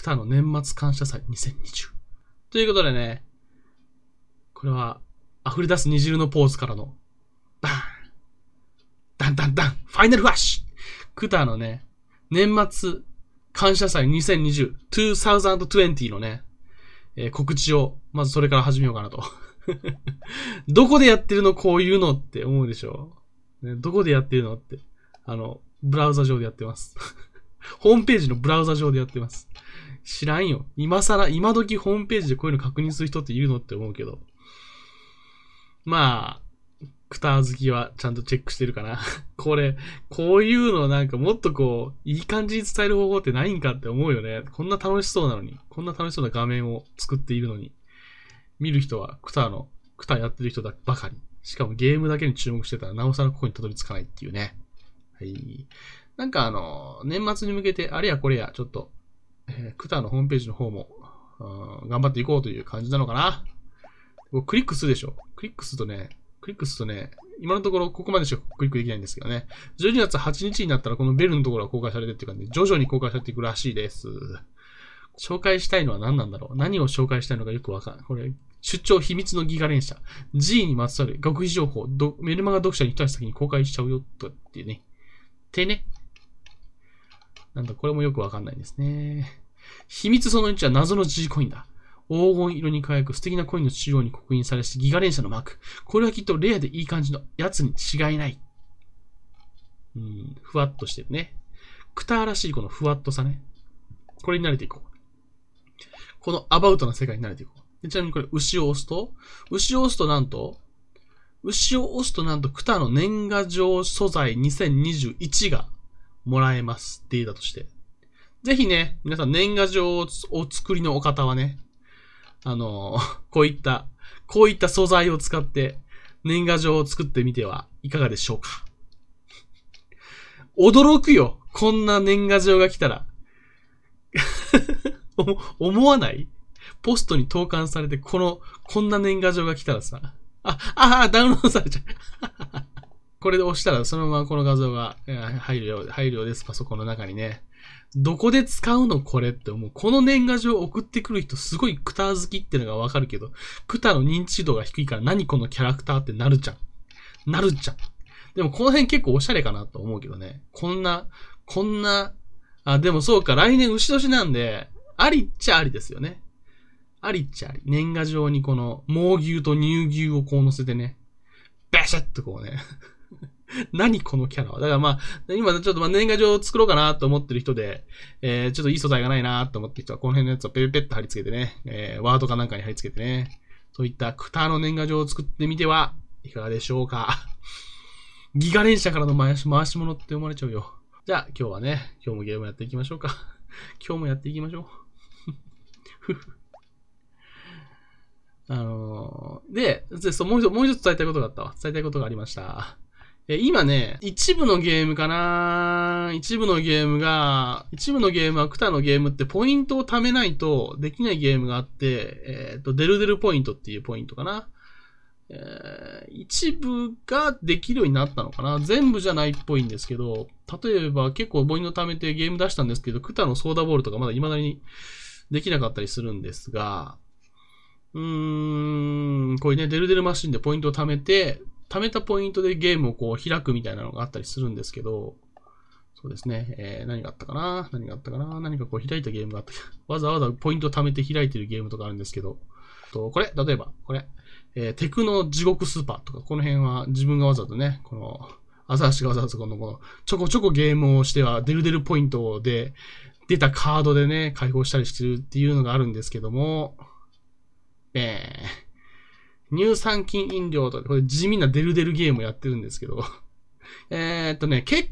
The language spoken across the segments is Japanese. クターの年末感謝祭2020。ということでね、これは、溢れ出す煮汁のポーズからの、バーンダンダンダンファイナルフラッシュクターのね、年末感謝祭2020、2020のね、告知を、まずそれから始めようかなと。どこでやってるのこういうのって思うでしょ、ね、どこでやってるのって。ブラウザ上でやってます。ホームページのブラウザ上でやってます。知らんよ。今更、今時ホームページでこういうの確認する人って言うのって思うけど。まあ、クター好きはちゃんとチェックしてるかな。これ、こういうのなんかもっとこう、いい感じに伝える方法ってないんかって思うよね。こんな楽しそうなのに。こんな楽しそうな画面を作っているのに。見る人はクターやってる人ばかり。しかもゲームだけに注目してたら、なおさらここにたどり着かないっていうね。はい。なんか年末に向けて、あれやこれや、ちょっと、クターのホームページの方も、頑張っていこうという感じなのかな。クリックするでしょ。クリックするとね、今のところここまでしかクリックできないんですけどね。12月8日になったらこのベルのところが公開されてっていう感じで、徐々に公開されていくらしいです。紹介したいのは何なんだろう。何を紹介したいのかよくわかんない。これ、出張秘密のギガ連射。G にまつわる極秘情報、メルマガ読者に一足先に公開しちゃうよ、とってね。ってね。なんだ、これもよくわかんないですね。秘密その1は謎の G コインだ。黄金色に輝く素敵なコインの中央に刻印されしギガ連射のマーク。これはきっとレアでいい感じのやつに違いない。ふわっとしてるね。クターらしいこのふわっとさね。これに慣れていこう。このアバウトな世界に慣れていこう。ちなみにこれ牛を押すとなんとクターの年賀状素材2021がもらえます。データとして。ぜひね、皆さん年賀状をお作りのお方はね、こういった素材を使って年賀状を作ってみてはいかがでしょうか。驚くよ。こんな年賀状が来たら。思わない？ポストに投函されて、こんな年賀状が来たらさ、ダウンロードされちゃう。これで押したら、そのままこの画像が入るようです、パソコンの中にね。どこで使うのこれって思う。この年賀状を送ってくる人、すごいクター好きってのがわかるけど、クターの認知度が低いから、何このキャラクターってなるじゃん。でもこの辺結構おしゃれかなと思うけどね。こんな、でもそうか、来年牛年なんで、ありっちゃありですよね。ありっちゃあり。年賀状にこの、猛牛と乳牛をこう乗せてね。バシャッとこうね。何このキャラは。だからまあ、今ちょっと年賀状を作ろうかなと思ってる人で、ちょっといい素材がないなと思ってる人は、この辺のやつをペペペッと貼り付けてね、ワードかなんかに貼り付けてね、そういったクターの年賀状を作ってみてはいかがでしょうか。ギガ連射からの回し物って思われちゃうよ。じゃあ今日はね、今日もゲームやっていきましょうか。今日もやっていきましょう。もう一つ伝えたいことがありました。今ね、一部のゲームはクターのゲームってポイントを貯めないとできないゲームがあって、デルデルポイントっていうポイントかな。一部ができるようになったのかな。全部じゃないっぽいんですけど、例えば結構ポイント貯めてゲーム出したんですけど、クターのソーダボールとかまだ未だにできなかったりするんですが、こういうね、デルデルマシンでポイントを貯めて、貯めたポイントでゲームをこう開くみたいなのがあったりするんですけど、そうですね、何があったかな何かこう開いたゲームがあった。わざわざポイントを貯めて開いてるゲームとかあるんですけど、これ、例えば、これ、テクノ地獄スーパーとか、この辺は自分がわざとね、この、アザラシがわざわざこの、ちょこちょこゲームをしては、デルデルポイントで、出たカードでね、解放したりしてるっていうのがあるんですけども、乳酸菌飲料とか、これ地味なデルデルゲームをやってるんですけど、結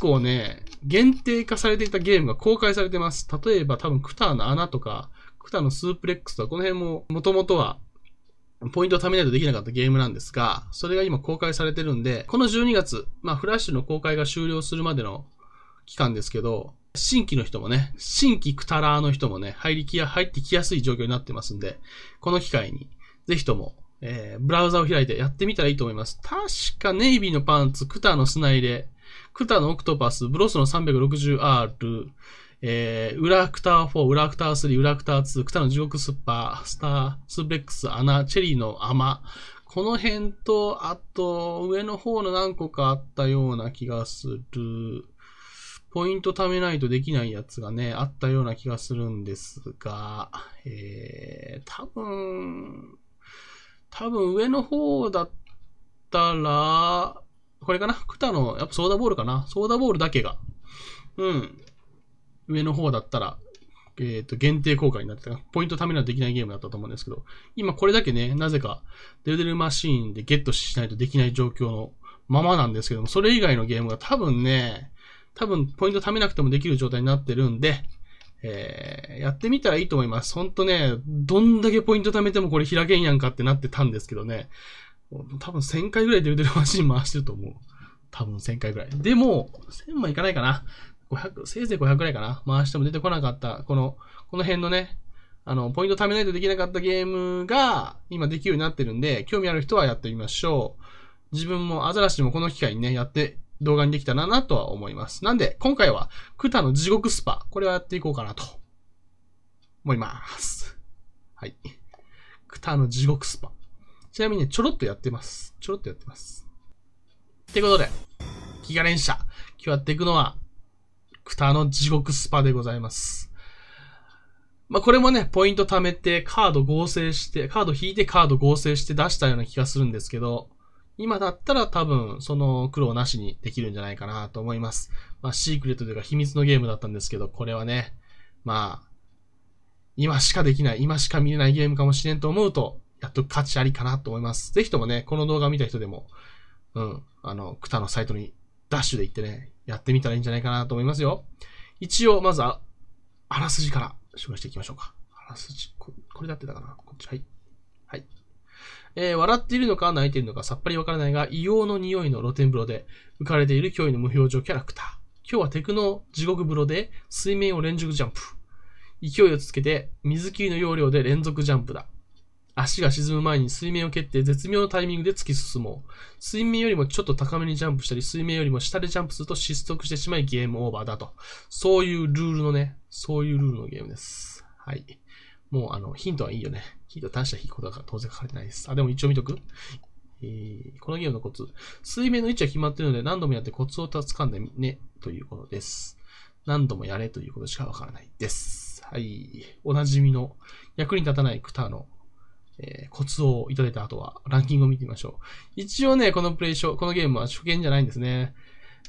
構ね、限定化されていたゲームが公開されてます。例えば多分クターの穴とか、クターのスープレックスとか、この辺も元々は、ポイントを貯めないとできなかったゲームなんですが、それが今公開されてるんで、この12月、まあフラッシュの公開が終了するまでの期間ですけど、新規クタラーの人もね、入ってきやすい状況になってますんで、この機会に、ぜひとも、ブラウザを開いてやってみたらいいと思います。確か、ネイビーのパンツ、クターの砂入れ、クターのオクトパス、ブロスの 360R、裏アクター4、裏アクター3、裏アクター2、クタの地獄スッパー、スター、スープレックス、穴、チェリーの甘。この辺と、あと、上の方の何個かあったような気がする。ポイント貯めないとできないやつがね、あったような気がするんですが、多分上の方だったら、これかな？クタの、やっぱソーダボールかな？ソーダボールだけが。うん。上の方だったら、限定公開になってた。ポイント貯めないとできないゲームだったと思うんですけど、今これだけね、なぜか、デルデルマシーンでゲットしないとできない状況のままなんですけども、それ以外のゲームが多分ポイント貯めなくてもできる状態になってるんで、やってみたらいいと思います。ほんとね、どんだけポイント貯めてもこれ開けんやんかってなってたんですけどね、多分1000回ぐらいデルデルマシン回してると思う。多分1000回ぐらい。でも、1000もいかないかな。500、せいぜい500ぐらいかな。回しても出てこなかった。この辺のね、ポイント貯めないとできなかったゲームが、今できるようになってるんで、興味ある人はやってみましょう。自分もアザラシもこの機会にね、やって、動画にできたらなとは思います。なんで、今回は、クタの地獄スパ。これはやっていこうかなと。思います。はい。クタの地獄スパ。ちなみにね、ちょろっとやってます。ちょろっとやってます。ってことで、ギガ連射。今日やっていくのは、クタの地獄スパでございます。まあ、これもね、ポイント貯めて、カード引いてカード合成して出したような気がするんですけど、今だったら多分、その苦労なしにできるんじゃないかなと思います。まあ、シークレットというか秘密のゲームだったんですけど、これはね、まあ、今しかできない、今しか見れないゲームかもしれんと思うと、やっと価値ありかなと思います。ぜひともね、この動画見た人でも、クタのサイトにダッシュで行ってね、やってみたらいいんじゃないかなと思いますよ。一応、まずは、あらすじから紹介していきましょうか。あらすじ、これだってたかな？こっち、はい。はい。笑っているのか泣いているのかさっぱりわからないが、硫黄の匂いの露天風呂で浮かれている驚異の無表情キャラクター。今日はテクノ地獄風呂で水面を連続ジャンプ。勢いをつけて水切りの要領で連続ジャンプだ。足が沈む前に水面を蹴って絶妙なタイミングで突き進もう。水面よりもちょっと高めにジャンプしたり、水面よりも下でジャンプすると失速してしまいゲームオーバーだと。そういうルールのゲームです。はい。もうヒントはいいよね。ヒント出したことが当然書かれてないです。あ、でも一応見とく。このゲームのコツ。水面の位置は決まっているので何度もやってコツを掴んでね、ということです。何度もやれということしかわからないです。はい。おなじみの役に立たないクタのコツをいただいた後は、ランキングを見てみましょう。一応ね、このゲームは初見じゃないんですね。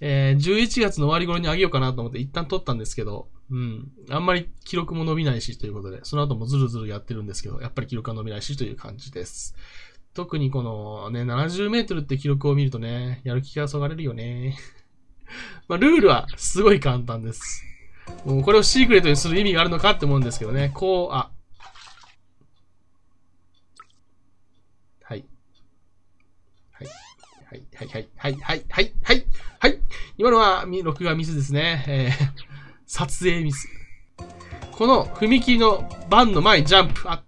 11月の終わり頃に上げようかなと思って一旦撮ったんですけど、あんまり記録も伸びないしということで、その後もずるずるやってるんですけど、やっぱり記録が伸びないしという感じです。特にこのね、70メートルって記録を見るとね、やる気がそがれるよね。まあ、ルールはすごい簡単です。もうこれをシークレットにする意味があるのかって思うんですけどね、今のは録画ミスですね。撮影ミス。この踏切のバンの前にジャンプ。あ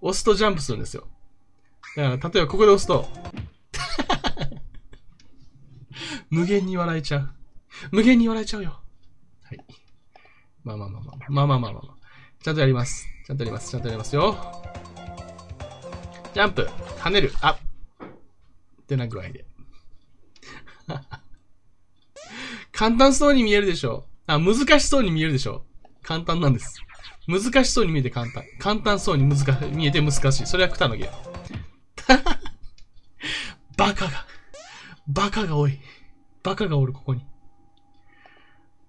押すとジャンプするんですよ。だから、例えばここで押すと、無限に笑えちゃう。無限に笑えちゃうよ。はい。まあ。ちゃんとやります。ちゃんとやりますよ。ジャンプ、跳ねる、あってな具合で。簡単そうに見えるでしょ。あ、難しそうに見えるでしょ。簡単なんです。難しそうに見えて簡単。簡単そうに見えて難しい。それはクタのゲーム。バカが多い。バカがおる、ここに。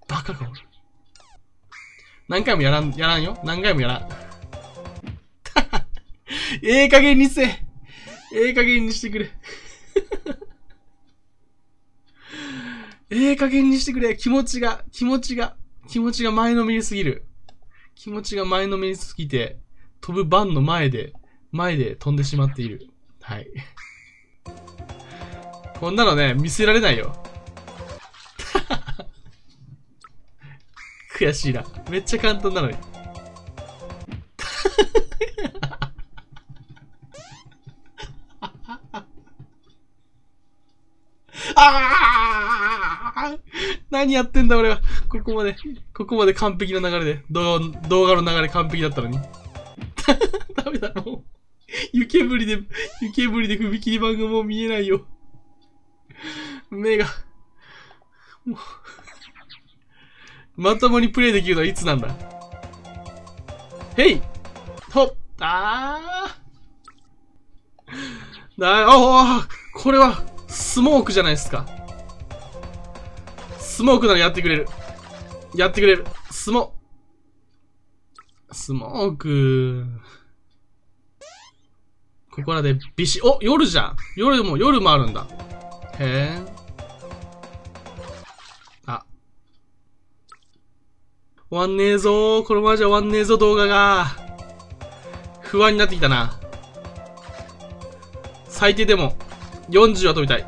バカがおる。何回もやらん。ええ加減にしてくれ。ええ加減にしてくれ。気持ちが前のめりすぎる。気持ちが前のめりすぎて、飛ぶバンの前で飛んでしまっている。はい。こんなのね、見せられないよ。悔しいな。めっちゃ簡単なのに。何やってんだ俺は。ここまで完璧な流れで。動画の流れ完璧だったのに。ダメだろう。湯煙で踏切板がもう見えないよ。目が。もう。まともにプレイできるのはいつなんだ。へいとったーあおこれは、スモークじゃないですか。スモークならやってくれる。やってくれる。スモーク。ここらでビシ、お、夜じゃん。夜もあるんだ。へえ。あ。終わんねえぞー。このままじゃ終わんねえぞ、動画が。不安になってきたな。最低でも、40は飛びたい。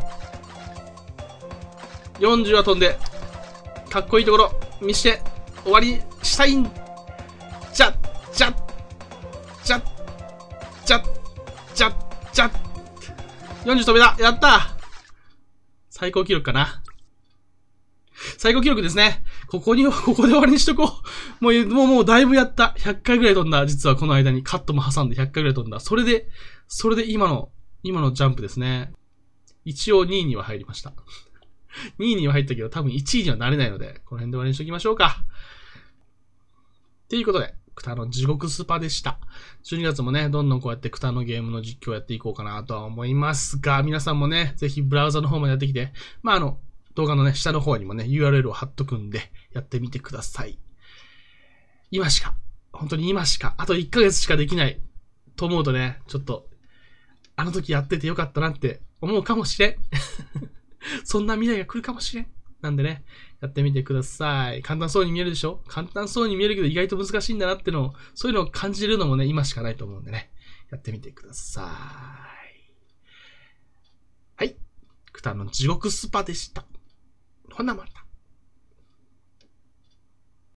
40は飛んで、かっこいいところ、見して、終わりしたいん。じゃっ。40飛べた。やった。最高記録かな。最高記録ですね。ここで終わりにしとこう。もうだいぶやった。100回ぐらい飛んだ。実はこの間にカットも挟んで100回ぐらい飛んだ。それで今のジャンプですね。一応2位には入りました。2位には入ったけど、多分1位にはなれないので、この辺で終わりにしときましょうか。ということで。クタの地獄スパでした。12月もね、どんどんこうやってクタのゲームの実況をやっていこうかなとは思いますが、皆さんもね、ぜひブラウザの方までやってきて、動画のね、下の方にもね、URL を貼っとくんで、やってみてください。今しか、本当に今しか、あと1ヶ月しかできないと思うとね、ちょっと、あの時やっててよかったなって思うかもしれん。そんな未来が来るかもしれん。なんでね、やってみてください。簡単そうに見えるでしょ？簡単そうに見えるけど意外と難しいんだなってのを、そういうのを感じるのもね、今しかないと思うんでね、やってみてください。はい。クタの地獄スパでした。ほなまた。